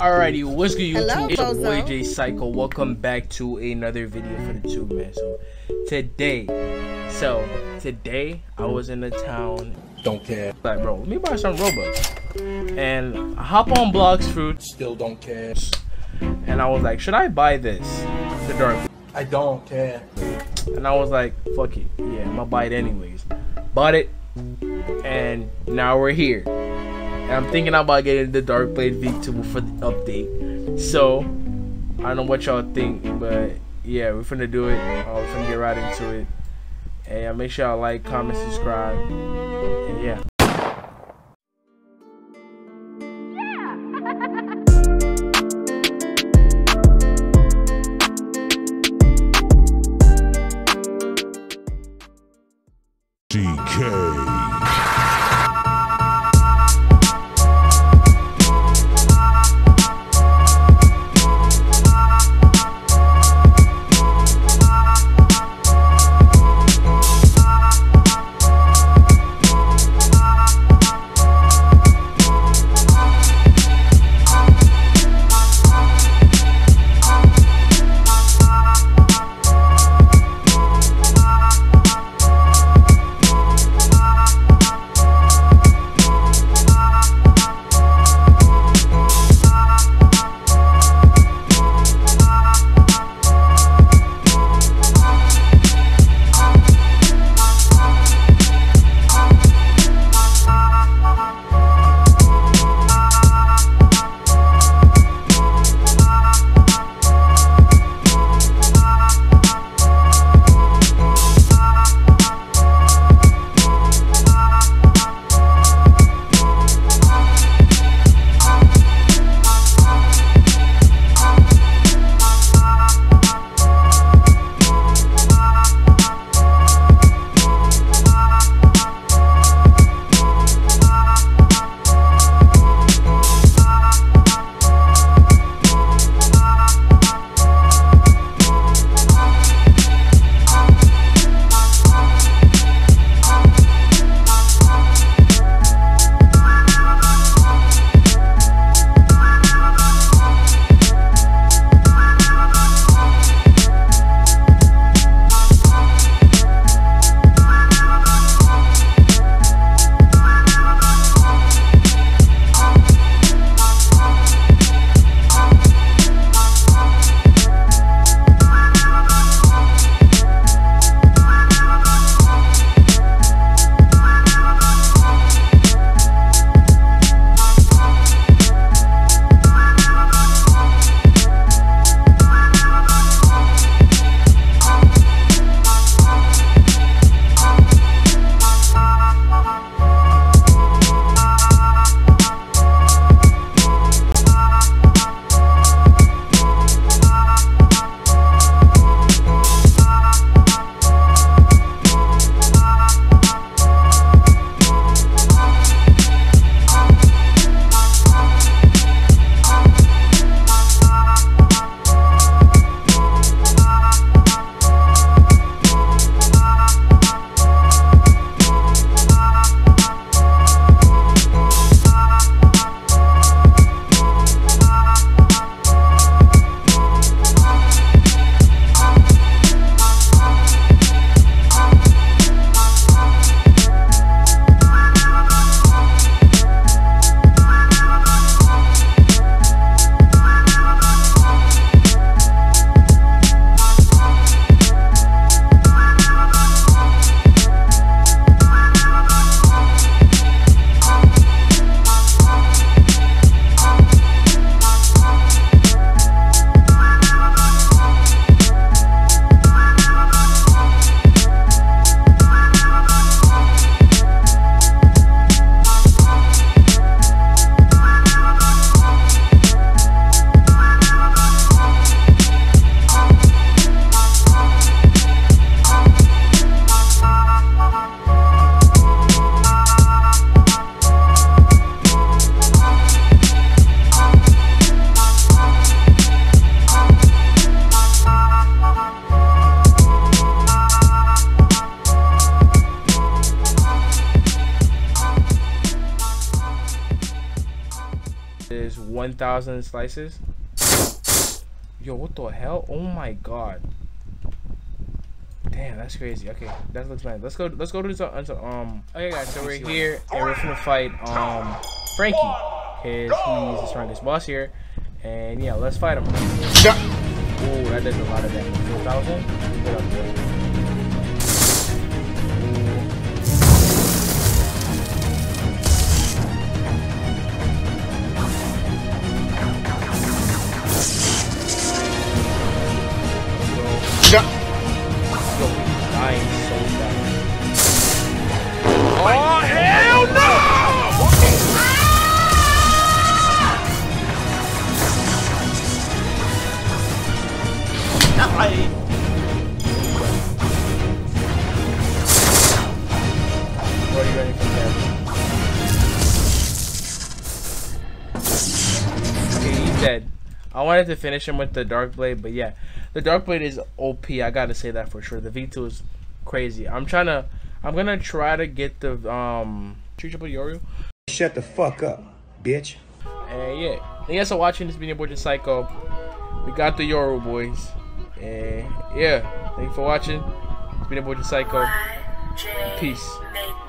Alrighty, what's good YouTube? It's your boy J Psycho. Welcome back to another video for the tube, man. So today I was in the town. Don't care. Like, bro, let me buy some Robux. And I hop on Blox Fruits. Still don't care. And I was like, should I buy this? The dark. I don't care. And I was like, fuck it. Yeah, I'm gonna buy it anyways. Bought it. And now we're here. And I'm thinking about getting the Dark Blade V2 for the update. So, I don't know what y'all think, but yeah, we're finna do it. We're finna get right into it. And yeah, make sure y'all like, comment, subscribe. And yeah. GK. 1,000 slices. Yo, what the hell? Oh my god. Damn, that's crazy. Okay, that looks nice. Let's go to the okay guys, so we're here and we're gonna fight Frankie, cause he's the strongest boss here. And yeah, let's fight him. Oh, that does a lot of damage. 4,000? Get up, bro. I wanted to finish him with the Dark Blade, but yeah, the Dark Blade is OP. I gotta say that for sure. The V2 is crazy. I'm gonna try to get the Chichibu Yoru. Shut the fuck up, bitch. And yeah, thanks for watching this video, boy. Just Psycho. We got the Yoru boys. And yeah, thanks for watching. It's been a boy, Just Psycho. Peace.